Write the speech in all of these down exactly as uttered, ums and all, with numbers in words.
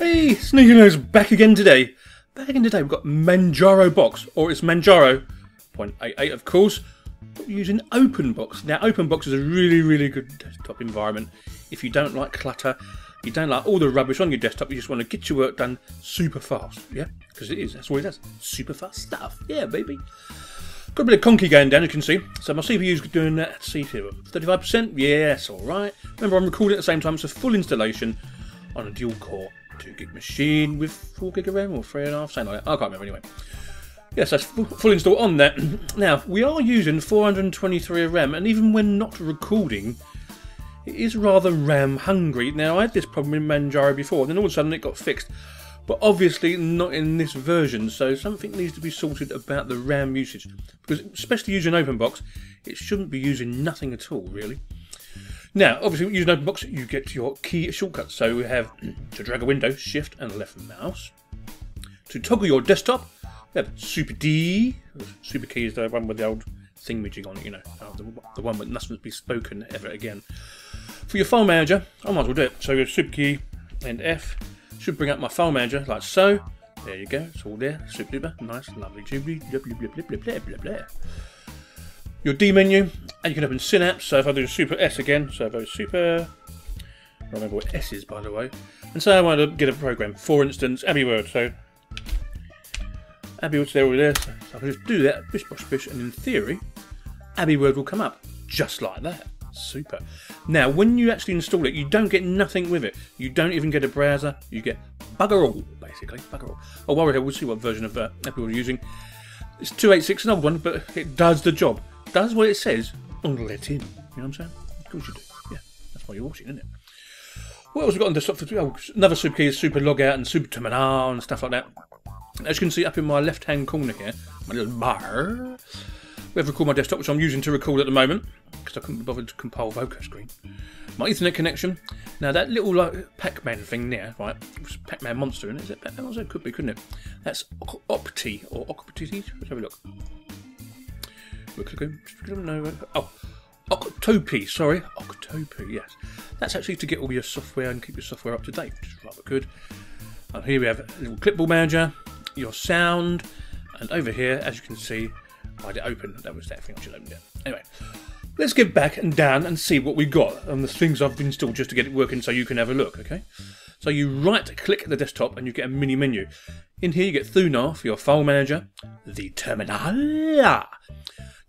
Hey, Sneekylinux back again today. Back again today, we've got Manjaro Box, or it's Manjaro zero point eight eight of course, but using Openbox. Now, Openbox is a really, really good desktop environment. If you don't like clutter, you don't like all the rubbish on your desktop, you just want to get your work done super fast, yeah? Because it is, that's all it does, super fast stuff, yeah, baby. Got a bit of conky going down, you can see. So my C P U's doing that at thirty-five percent, yes, alright. Remember, I'm recording at the same time, so full installation on a dual-core two gig machine with four gig of RAM or three and a half, something like that. I can't remember anyway. Yes, that's full, full install on that. Now, we are using four hundred twenty-three of RAM, and even when not recording, it is rather RAM hungry. Now, I had this problem in Manjaro before, and then all of a sudden it got fixed. But obviously not in this version, so something needs to be sorted about the RAM usage, because especially using Openbox, it shouldn't be using nothing at all, really. Now, obviously using Openbox, you get your key shortcuts. So we have to drag a window, shift and left mouse. To toggle your desktop, we have super D. Super key is the one with the old thingamajig on it, you know, the one that mustn't be spoken ever again. For your file manager, I might as well do it. So we have super key and F. Should bring up my file manager like so. There you go, it's all there. Super duper, nice, lovely, jubbly, jubbly, blah, blah, blah, blah, blah. Your D menu, and you can open Synapse. So if I do super S again, so if I do super, I don't remember what S is by the way. And so I want to get a program, for instance, AbiWord. So AbiWord's there, all there. So I can just do that, bish, bosh, bish, and in theory, AbiWord will come up just like that. Super. Now, when you actually install it, you don't get nothing with it. You don't even get a browser. You get bugger all, basically. Bugger all. Oh, while we're here, we'll see what version of uh, Apple we're using. It's two eight six, an old one, but it does the job. Does what it says on let in. You know what I'm saying? Of course you do. Yeah, that's why you're watching, isn't it? What else have we got on desktop for today? Oh, another super key is super logout and super terminal and stuff like that. As you can see up in my left-hand corner here, my little bar, we have record my desktop, which I'm using to record at the moment, because I couldn't be bothered to compile voco screen. My Ethernet connection. Now that little like Pac-Man thing there, right? Pac-Man monster, isn't it? Is it Pac-Man monster? Could be, couldn't it? That's Octopi or Octopi. Let's have a look. We're clicking. No. Oh, Octopi. Sorry, Octopi. Yes, that's actually to get all your software and keep your software up to date, which is rather good. And here we have a little clipboard manager, your sound, and over here, as you can see, I had it open. That was that thing I should open it. Anyway. Let's get back and down and see what we got and the things I've installed just to get it working so you can have a look, okay? So you right-click the desktop and you get a mini menu. In here you get Thunar for your file manager, the terminal.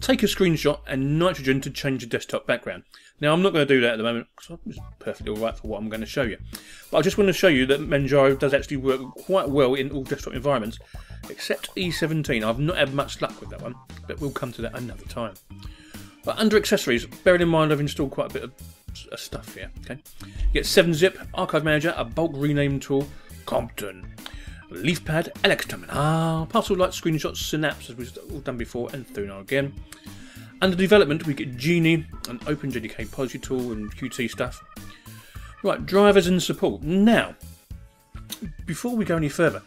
Take a screenshot and Nitrogen to change the desktop background. Now I'm not going to do that at the moment because I'm just perfectly alright for what I'm going to show you. But I just want to show you that Manjaro does actually work quite well in all desktop environments except E seventeen. I've not had much luck with that one, but we'll come to that another time. But under accessories, bearing in mind I've installed quite a bit of stuff here, okay? You get seven zip, Archive Manager, a bulk rename tool, Compton, Leafpad, L X Terminal, Parcel Light, Screenshots, Synapse, as we've all done before, and Thunar again. Under development, we get Genie, an OpenJDK policy tool, and Q T stuff. Right, drivers and support. Now, before we go any further,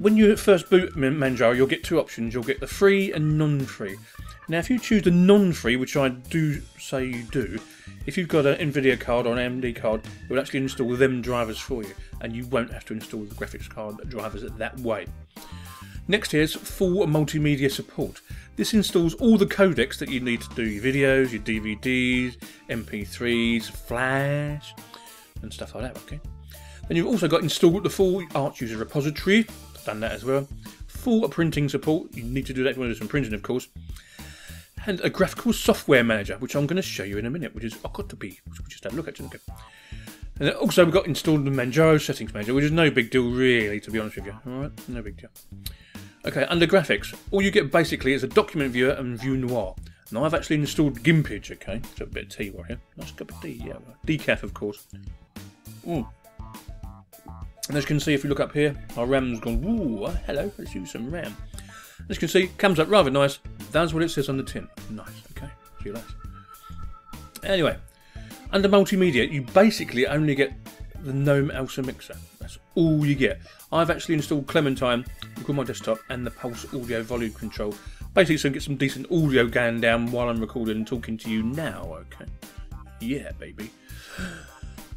when you first boot Manjaro, you'll get two options. You'll get the free and non-free. Now, if you choose the non-free, which I do say you do, if you've got an NVIDIA card or an A M D card, it will actually install them drivers for you, and you won't have to install the graphics card drivers that way. Next here's full multimedia support. This installs all the codecs that you need to do your videos, your D V Ds, M P threes, Flash, and stuff like that, okay? Then you've also got installed the full Arch user repository, done that as well. Full printing support, you need to do that if you want to do some printing, of course. And a graphical software manager, which I'm going to show you in a minute, which is Octopi, which we'll just have a look at. Okay. And then also we've got installed the Manjaro settings manager, which is no big deal really, to be honest with you. Alright, no big deal. Okay, under graphics, all you get basically is a document viewer and view noir. Now I've actually installed Gimpage, okay? So a bit of tea right here. Nice cup of tea, yeah. Decaf, of course. Ooh. And as you can see, if you look up here, our RAM's gone, ooh, hello, let's use some RAM. As you can see, comes up rather nice. That's what it says on the tin. Nice, okay. See you later. Anyway, under multimedia, you basically only get the GNOME ALSA mixer. That's all you get. I've actually installed Clementine, record my desktop, and the Pulse audio volume control. Basically, so I can get some decent audio going down while I'm recording and talking to you now, okay? Yeah, baby.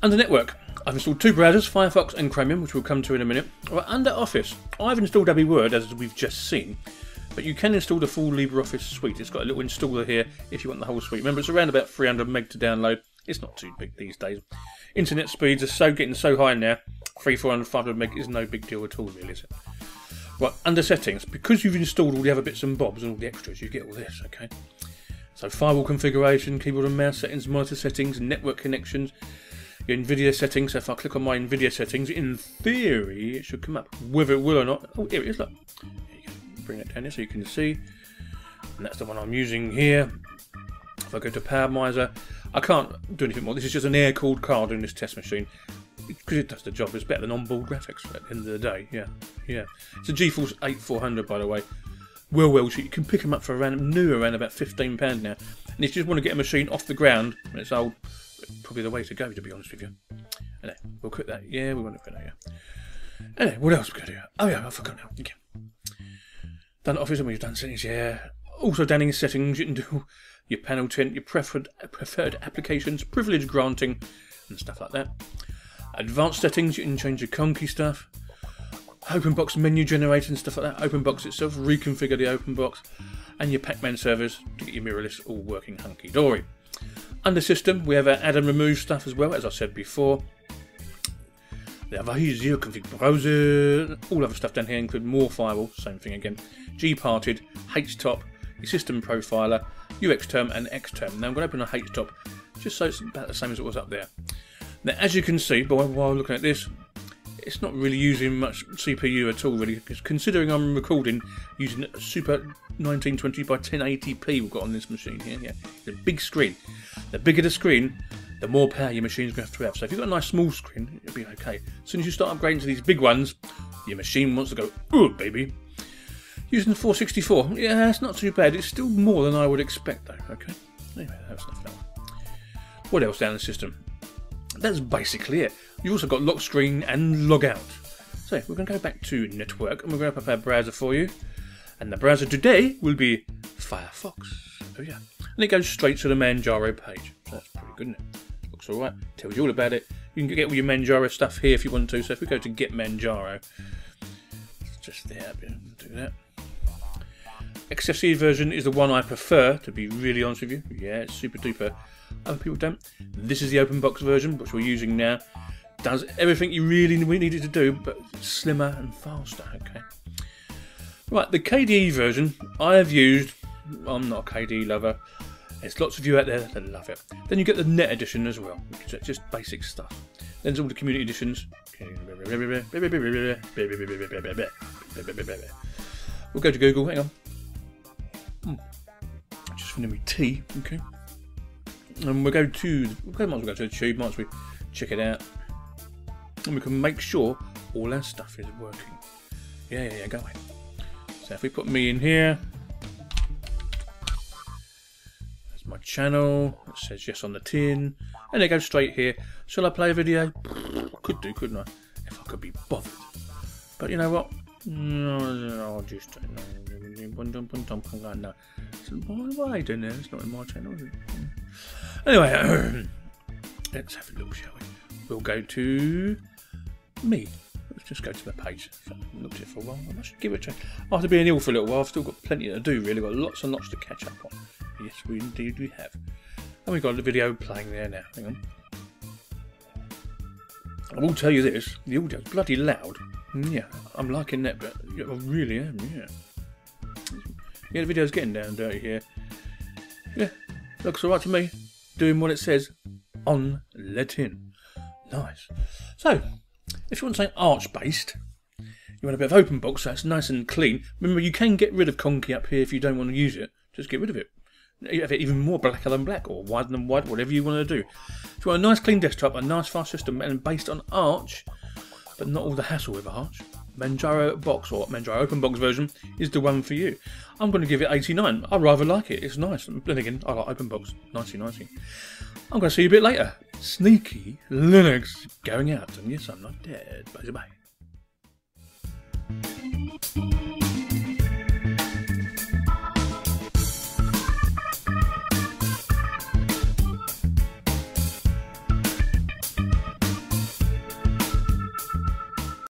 Under network, I've installed two browsers, Firefox and Chromium, which we'll come to in a minute. All right, under Office, I've installed AbiWord, as we've just seen, but you can install the full LibreOffice suite. It's got a little installer here if you want the whole suite. Remember, it's around about three hundred meg to download. It's not too big these days. Internet speeds are so getting so high now, three, four hundred, five hundred meg is no big deal at all, really, is it? Right, under settings, because you've installed all the other bits and bobs and all the extras, you get all this, okay? So firewall configuration, keyboard and mouse settings, monitor settings, network connections, your NVIDIA settings. So if I click on my NVIDIA settings, in theory, it should come up. Whether it will or not, oh, here it is, look. You can bring it down here so you can see. And that's the one I'm using here. If I go to Power Miser, I can't do anything more. This is just an air-cooled card in this test machine. Because it does the job, it's better than onboard graphics at the end of the day, yeah, yeah. It's a GeForce eighty-four hundred, by the way. Well, well, so you can pick them up for around new, around about fifteen pounds now. And if you just want to get a machine off the ground when it's old, probably the way to go, to be honest with you. And anyway, we'll quit that. Yeah, we want to quit that, yeah. Anyway, what else we got here? Oh yeah, I forgot now. Okay. Done Office, and we've done settings, yeah. Also down in settings, you can do your panel tint, your preferred preferred applications, privilege granting, and stuff like that. Advanced settings, you can change your conky stuff. Openbox menu generator and stuff like that. Openbox itself, reconfigure the Openbox. And your Pac-Man servers to get your mirrorless all working hunky-dory. Under system, we have our add and remove stuff as well, as I said before. The other zero config browser. All other stuff down here, include more firewall, same thing again. G-parted, h top, your system profiler, U X-term and X-term. Now I'm going to open a h top, just so it's about the same as it was up there. Now, as you can see, but while looking at this, it's not really using much C P U at all, really, because considering I'm recording using a super nineteen twenty by ten eighty p we've got on this machine here. Yeah, it's a big screen. The bigger the screen, the more power your machine's going to have to have. So if you've got a nice small screen, it'll be okay. As soon as you start upgrading to these big ones, your machine wants to go, ooh, baby. Using the four sixty-four, yeah, that's not too bad. It's still more than I would expect, though, okay? Anyway, that's enough of that one. What else down the system? That's basically it. You've also got lock screen and log out. So we're going to go back to network and we're going to open up our browser for you. And the browser today will be Firefox. Oh yeah. And it goes straight to the Manjaro page. So that's pretty good, isn't it? Looks alright. Tells you all about it. You can get all your Manjaro stuff here if you want to. So if we go to Get Manjaro, it's just there. Do that. X F C E version is the one I prefer, to be really honest with you. Yeah, it's super duper. Other people don't. This is the Openbox version, which we're using now. Does everything you really need it to do, but slimmer and faster, okay? Right, the K D E version I have used. I'm not a K D E lover. There's lots of you out there that love it. Then you get the Net Edition as well, which is just basic stuff. Then there's all the community editions. We'll go to Google, hang on. Just for me tea, okay. And we'll go to, we might as well go to the tube, might as well check it out. And we can make sure all our stuff is working. Yeah, yeah, yeah, go away. So if we put me in here, that's my channel, it says yes on the tin, and it goes straight here. Shall I play a video? Could do, couldn't I? If I could be bothered. But you know what? No, no, I'll just don't know. No. So why am I doing this? It's not in my channel, is it? Anyway, let's have a look, shall we? We'll go to me. Let's just go to the page. So I've looked at it for a while. I must give it a try. After being ill for a little while, I've still got plenty to do, really. I've got lots and lots to catch up on. Yes, we indeed we have. And we've got the video playing there now. Hang on. I will tell you this, the audio's bloody loud. Yeah, I'm liking that, but I really am, yeah. Yeah, the video's getting down dirty here. Yeah, looks alright to me. Doing what it says on Latin. Nice. So, if you want something Arch-based, you want a bit of Openbox, so it's nice and clean. Remember, you can get rid of Conky up here if you don't want to use it. Just get rid of it. You have it even more blacker than black, or whiter than white, whatever you want to do. If you want a nice clean desktop, a nice fast system, and based on Arch, but not all the hassle with Arch, Manjaro Box or Manjaro Openbox version is the one for you. I'm going to give it eighty-nine. I rather like it. It's nice. And then again, I like Openbox. ninety ninety. I'm going to see you a bit later. Sneaky Linux going out. And yes, I'm not dead. Bye bye.